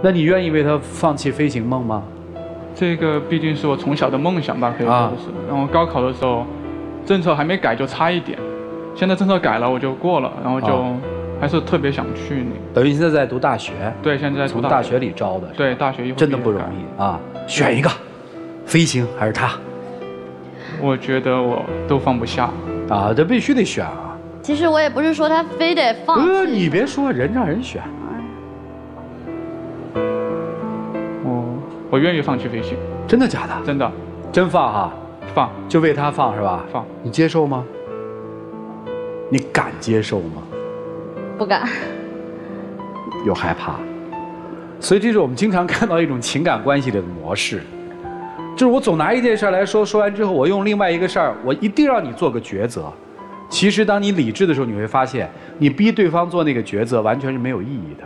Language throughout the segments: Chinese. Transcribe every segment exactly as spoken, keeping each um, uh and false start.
那你愿意为他放弃飞行梦吗？这个毕竟是我从小的梦想吧，可以说是。啊、然后高考的时候，政策还没改就差一点，现在政策改了我就过了，然后就还是特别想去那个。等于现在在读大学？对，现在在读大学。从大学里招的。对，大学一会儿真的不容易啊！选一个，飞行还是他？我觉得我都放不下。啊，这必须得选啊！其实我也不是说他非得放弃。呃，你别说，人让人选。 我愿意放弃飞行，真的假的？真的，真放哈、啊，放就为他放是吧？放，你接受吗？你敢接受吗？不敢，有害怕，所以这是我们经常看到一种情感关系里的模式，就是我总拿一件事来说，说完之后我用另外一个事儿，我一定让你做个抉择。其实当你理智的时候，你会发现，你逼对方做那个抉择完全是没有意义的，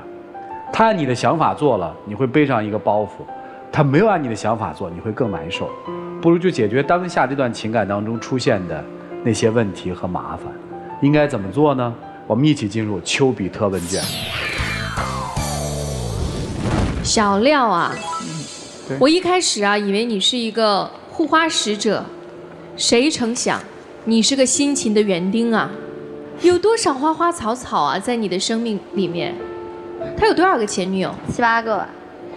他按你的想法做了，你会背上一个包袱。 他没有按你的想法做，你会更难受。不如就解决当下这段情感当中出现的那些问题和麻烦。应该怎么做呢？我们一起进入丘比特问卷。小廖啊，嗯、我一开始啊以为你是一个护花使者，谁成想你是个辛勤的园丁啊！有多少花花草草啊，在你的生命里面？他有多少个前女友？七八个吧。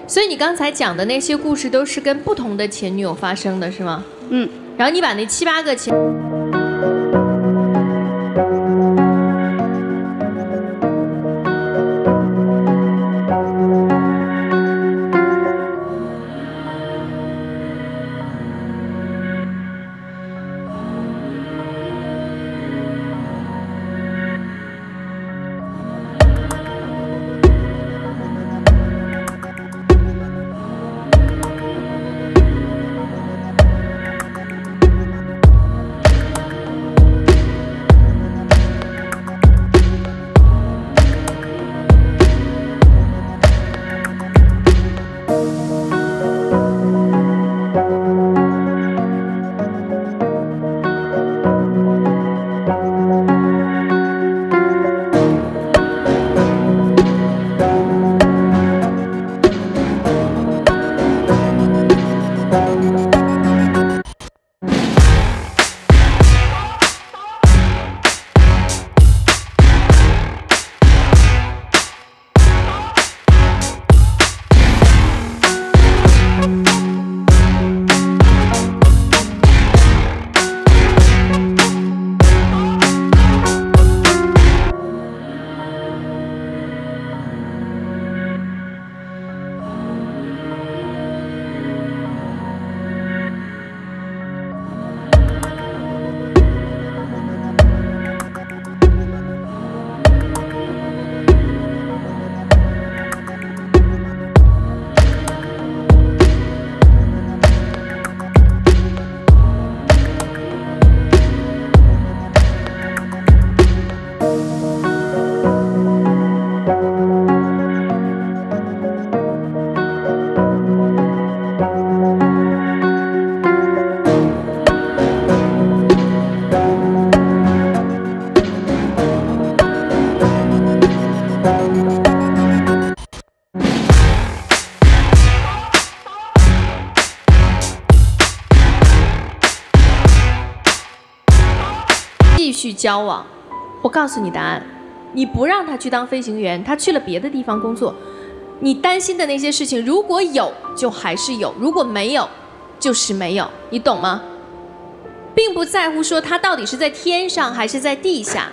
所以你刚才讲的那些故事都是跟不同的前女友发生的是吗？嗯。然后你把那七八个前……交往，我告诉你答案，你不让他去当飞行员，他去了别的地方工作。你担心的那些事情，如果有就还是有，如果没有，就是没有，你懂吗？并不在乎说他到底是在天上还是在地下，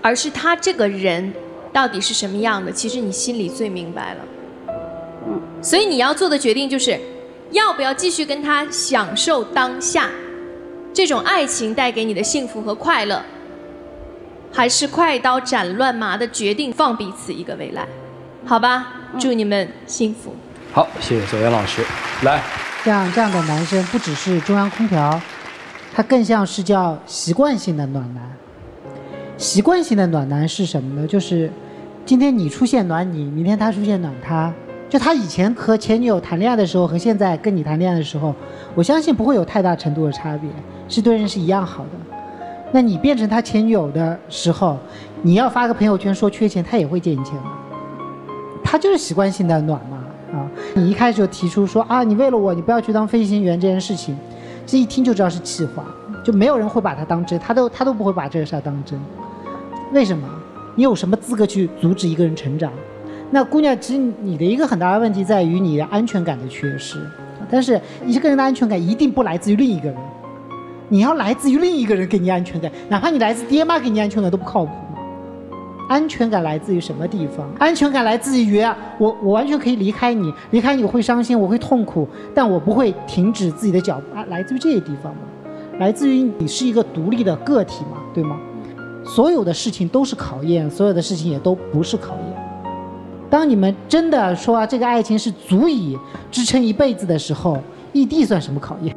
而是他这个人到底是什么样的，其实你心里最明白了。嗯，所以你要做的决定就是要不要继续跟他享受当下这种爱情带给你的幸福和快乐。 还是快刀斩乱麻的决定，放彼此一个未来，好吧？祝你们幸福。嗯、好，谢谢左岩老师。来，像这样的男生不只是中央空调，他更像是叫习惯性的暖男。习惯性的暖男是什么呢？就是今天你出现暖你，明天他出现暖他。就他以前和前女友谈恋爱的时候和现在跟你谈恋爱的时候，我相信不会有太大程度的差别，是对人是一样好的。 那你变成他前女友的时候，你要发个朋友圈说缺钱，他也会借你钱的。他就是习惯性的暖嘛，啊，你一开始就提出说啊，你为了我，你不要去当飞行员这件事情，这一听就知道是气话，就没有人会把它当真，他都他都不会把这个事儿当真。为什么？你有什么资格去阻止一个人成长？那姑娘，其实你的一个很大的问题在于你的安全感的缺失，但是一个人的安全感一定不来自于另一个人，你要来自于另一个人给你安全感，哪怕你来自爹妈给你安全感都不靠谱。安全感来自于什么地方？安全感来自于我，我完全可以离开你，离开你我会伤心，我会痛苦，但我不会停止自己的脚步，啊，来自于这些地方吗？来自于你是一个独立的个体嘛，对吗？所有的事情都是考验，所有的事情也都不是考验。当你们真的说，啊，这个爱情是足以支撑一辈子的时候，异地算什么考验？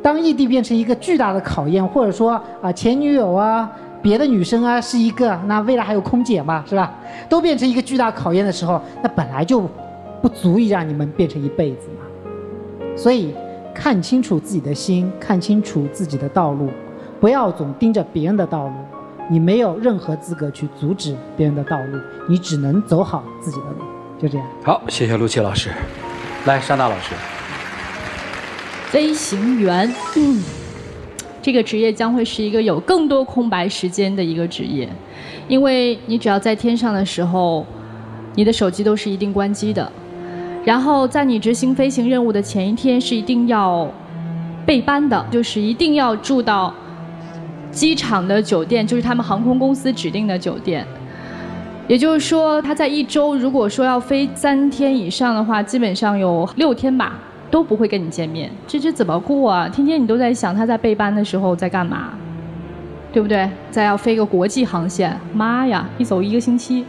当异地变成一个巨大的考验，或者说啊前女友啊。别的女生啊是一个，那未来还有空姐嘛，是吧？都变成一个巨大考验的时候，那本来就不足以让你们变成一辈子嘛。所以看清楚自己的心，看清楚自己的道路，不要总盯着别人的道路，你没有任何资格去阻止别人的道路，你只能走好自己的路，就这样。好，谢谢陆琪老师。来，莎娜老师。飞行员。嗯，这个职业将会是一个有更多空白时间的一个职业，因为你只要在天上的时候，你的手机都是一定关机的，然后在你执行飞行任务的前一天是一定要备班的，就是一定要住到机场的酒店，就是他们航空公司指定的酒店。也就是说，他在一周如果说要飞三天以上的话，基本上有六天吧。都不会跟你见面，这这怎么过啊？天天你都在想他在备班的时候在干嘛，对不对？再要飞个国际航线，妈呀，一走一个星期，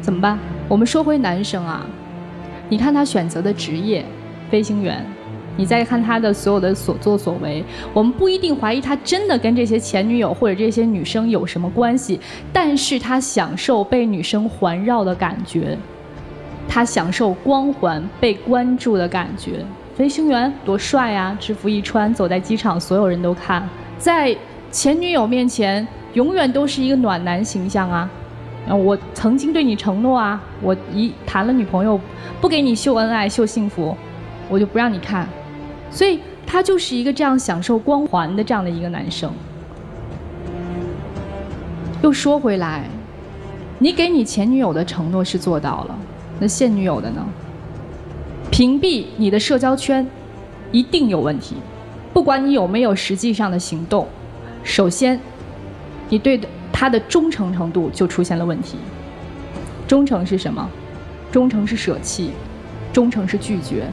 怎么办？我们说回男生啊，你看他选择的职业，飞行员，你再看他的所有的所作所为，我们不一定怀疑他真的跟这些前女友或者这些女生有什么关系，但是他享受被女生环绕的感觉。他享受光环被关注的感觉，飞行员多帅啊，制服一穿走在机场所有人都看，在前女友面前永远都是一个暖男形象啊，我曾经对你承诺啊，我一谈了女朋友不给你秀恩爱秀幸福，我就不让你看，所以他就是一个这样享受光环的这样的一个男生。又说回来，你给你前女友的承诺是做到了，那现女友的呢？屏蔽你的社交圈一定有问题，不管你有没有实际上的行动，首先你对他的忠诚程度就出现了问题。忠诚是什么？忠诚是舍弃，忠诚是拒绝，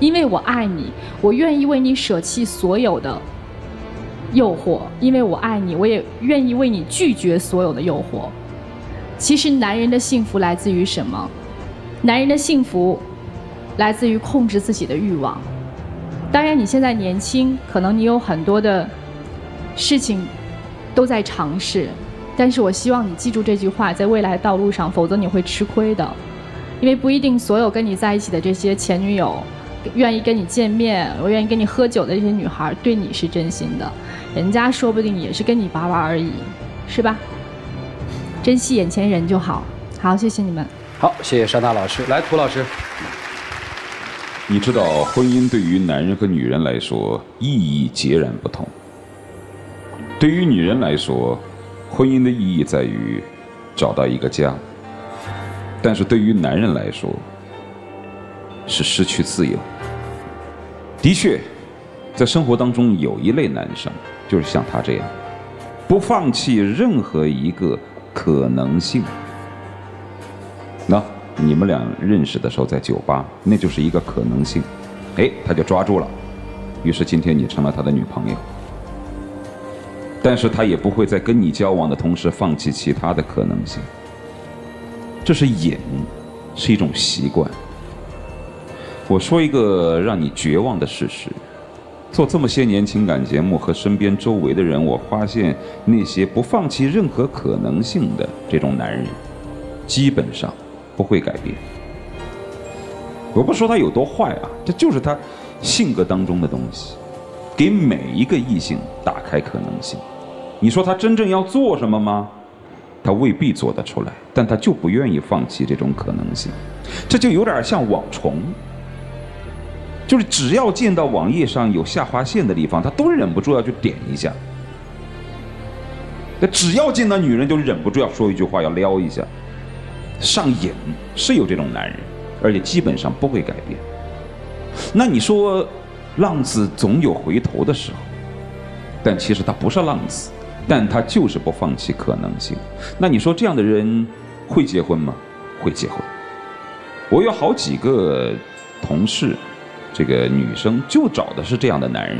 因为我爱你，我愿意为你舍弃所有的诱惑，因为我爱你，我也愿意为你拒绝所有的诱惑。其实男人的幸福来自于什么？男人的幸福来自于控制自己的欲望。当然你现在年轻，可能你有很多的事情都在尝试，但是我希望你记住这句话，在未来道路上，否则你会吃亏的，因为不一定所有跟你在一起的这些前女友，愿意跟你见面，我愿意跟你喝酒的这些女孩对你是真心的，人家说不定也是跟你玩玩而已，是吧？珍惜眼前人就好。好，谢谢你们。好，谢谢莎娜老师。来，涂老师。你知道，婚姻对于男人和女人来说意义截然不同。对于女人来说，婚姻的意义在于找到一个家；但是对于男人来说，是失去自由。的确，在生活当中有一类男生就是像他这样，不放弃任何一个可能性。那你们俩认识的时候在酒吧，那就是一个可能性，哎，他就抓住了，于是今天你成了他的女朋友。但是他也不会在跟你交往的同时放弃其他的可能性，这是瘾，是一种习惯。我说一个让你绝望的事实，做这么些年情感节目和身边周围的人，我发现那些不放弃任何可能性的这种男人，基本上不会改变。我不说他有多坏啊，这就是他性格当中的东西，给每一个异性打开可能性。你说他真正要做什么吗？他未必做得出来，但他就不愿意放弃这种可能性。这就有点像网虫，就是只要见到网页上有下划线的地方，他都忍不住要去点一下；只要见到女人，就忍不住要说一句话，要撩一下。上瘾，是有这种男人，而且基本上不会改变。那你说，浪子总有回头的时候，但其实他不是浪子，但他就是不放弃可能性。那你说这样的人会结婚吗？会结婚。我有好几个同事，这个女生就找的是这样的男人，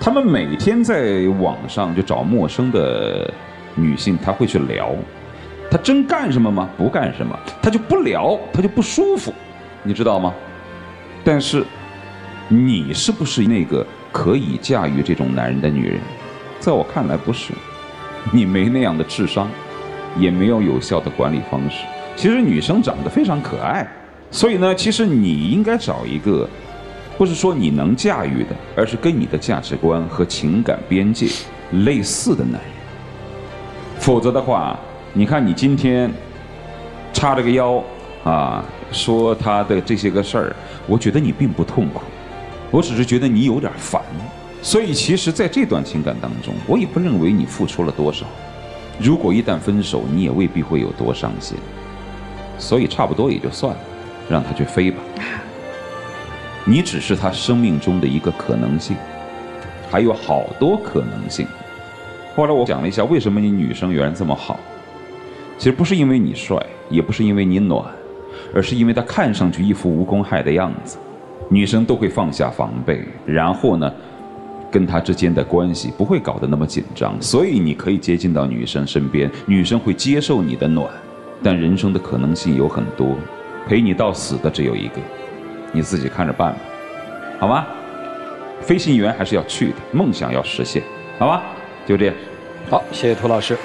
他们每天在网上就找陌生的女性，他会去聊。他真干什么吗？不干什么，他就不聊，他就不舒服，你知道吗？但是，你是不是那个可以驾驭这种男人的女人？在我看来不是，你没那样的智商，也没有有效的管理方式。其实女生长得非常可爱，所以呢，其实你应该找一个，不是说你能驾驭的，而是跟你的价值观和情感边界类似的男人。否则的话，你看，你今天叉着个腰啊，说他的这些个事儿，我觉得你并不痛苦，我只是觉得你有点烦。所以，其实在这段情感当中，我也不认为你付出了多少。如果一旦分手，你也未必会有多伤心。所以，差不多也就算了，让他去飞吧。你只是他生命中的一个可能性，还有好多可能性。后来我想了一下，为什么你女生缘这么好？其实不是因为你帅，也不是因为你暖，而是因为他看上去一副无公害的样子，女生都会放下防备，然后呢，跟他之间的关系不会搞得那么紧张，所以你可以接近到女生身边，女生会接受你的暖。但人生的可能性有很多，陪你到死的只有一个，你自己看着办吧，好吗？飞行员还是要去的，梦想要实现，好吗？就这样。好，谢谢涂老师。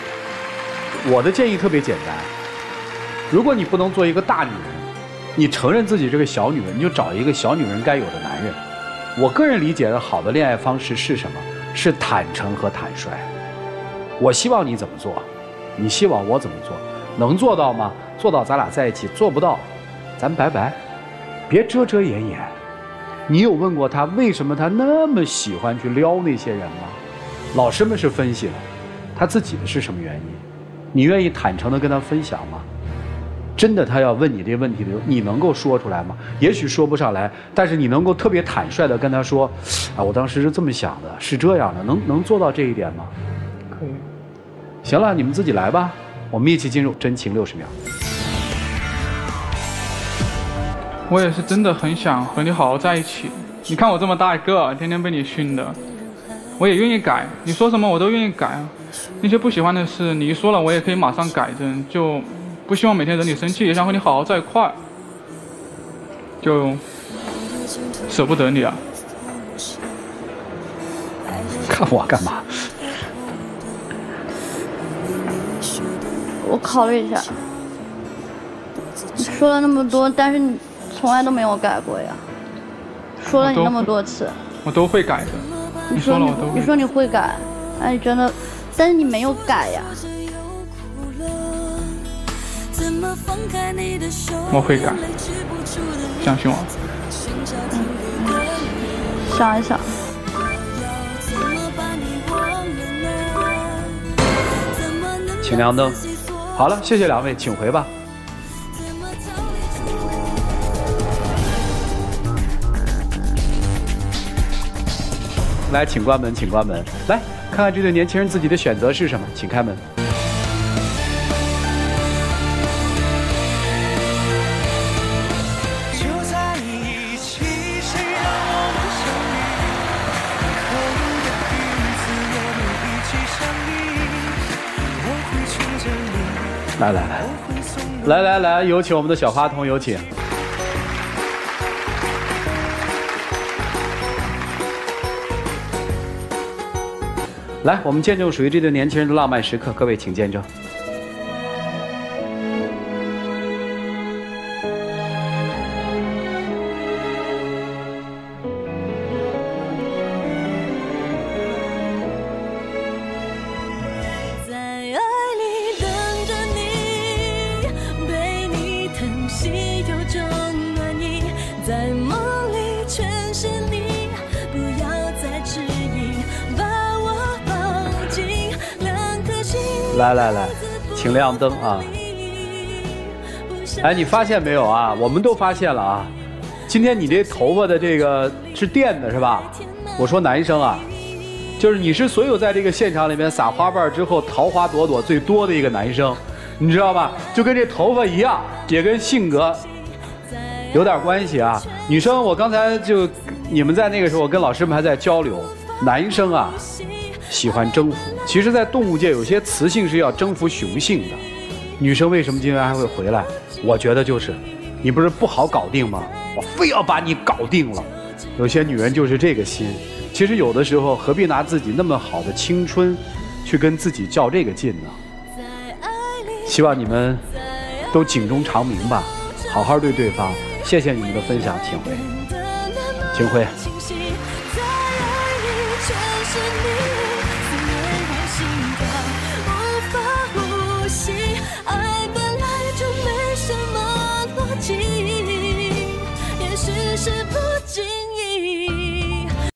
我的建议特别简单，如果你不能做一个大女人，你承认自己这个小女人，你就找一个小女人该有的男人。我个人理解的好的恋爱方式是什么？是坦诚和坦率。我希望你怎么做，你希望我怎么做，能做到吗？做到咱俩在一起，做不到，咱拜拜，别遮遮掩掩。你有问过他为什么他那么喜欢去撩那些人吗？老师们是分析了，他自己的是什么原因？你愿意坦诚地跟他分享吗？真的，他要问你这问题的时候，你能够说出来吗？也许说不上来，但是你能够特别坦率地跟他说：“啊，我当时是这么想的，是这样的，能能做到这一点吗？”可以。行了，你们自己来吧，我们一起进入真情六十秒。我也是真的很想和你好好在一起。你看我这么大一个，天天被你训的，我也愿意改，你说什么我都愿意改。那些不喜欢的事，你一说了，我也可以马上改正。就不希望每天惹你生气，也想和你好好在一块，就舍不得你啊！看我干嘛？我考虑一下。你说了那么多，但是你从来都没有改过呀。说了你那么多次，我都会改的。你说了我都会。你说你会改，哎，真的。但是你没有改呀。我会改，相信我。嗯、想一想。请亮灯。好了，谢谢两位，请回吧。来，请关门，请关门。来。看看这对年轻人自己的选择是什么，请开门。来来来，来来来，有请我们的小花童，有请。来，我们见证属于这对年轻人的浪漫时刻，各位请见证。在爱里来来来，请亮灯啊！哎，你发现没有啊？我们都发现了啊！今天你这头发的这个是电的是吧？我说男生啊，就是你是所有在这个现场里面撒花瓣之后桃花朵朵最多的一个男生，你知道吧？就跟这头发一样，也跟性格有点关系啊。女生，我刚才就你们在那个时候，我跟老师们还在交流，男生啊。 喜欢征服，其实，在动物界有些雌性是要征服雄性的。女生为什么今天还会回来？我觉得就是，你不是不好搞定吗？我非要把你搞定了。有些女人就是这个心。其实有的时候，何必拿自己那么好的青春，去跟自己较这个劲呢？希望你们都警钟长鸣吧，好好对对方。谢谢你们的分享，秦晖，秦晖。 是不。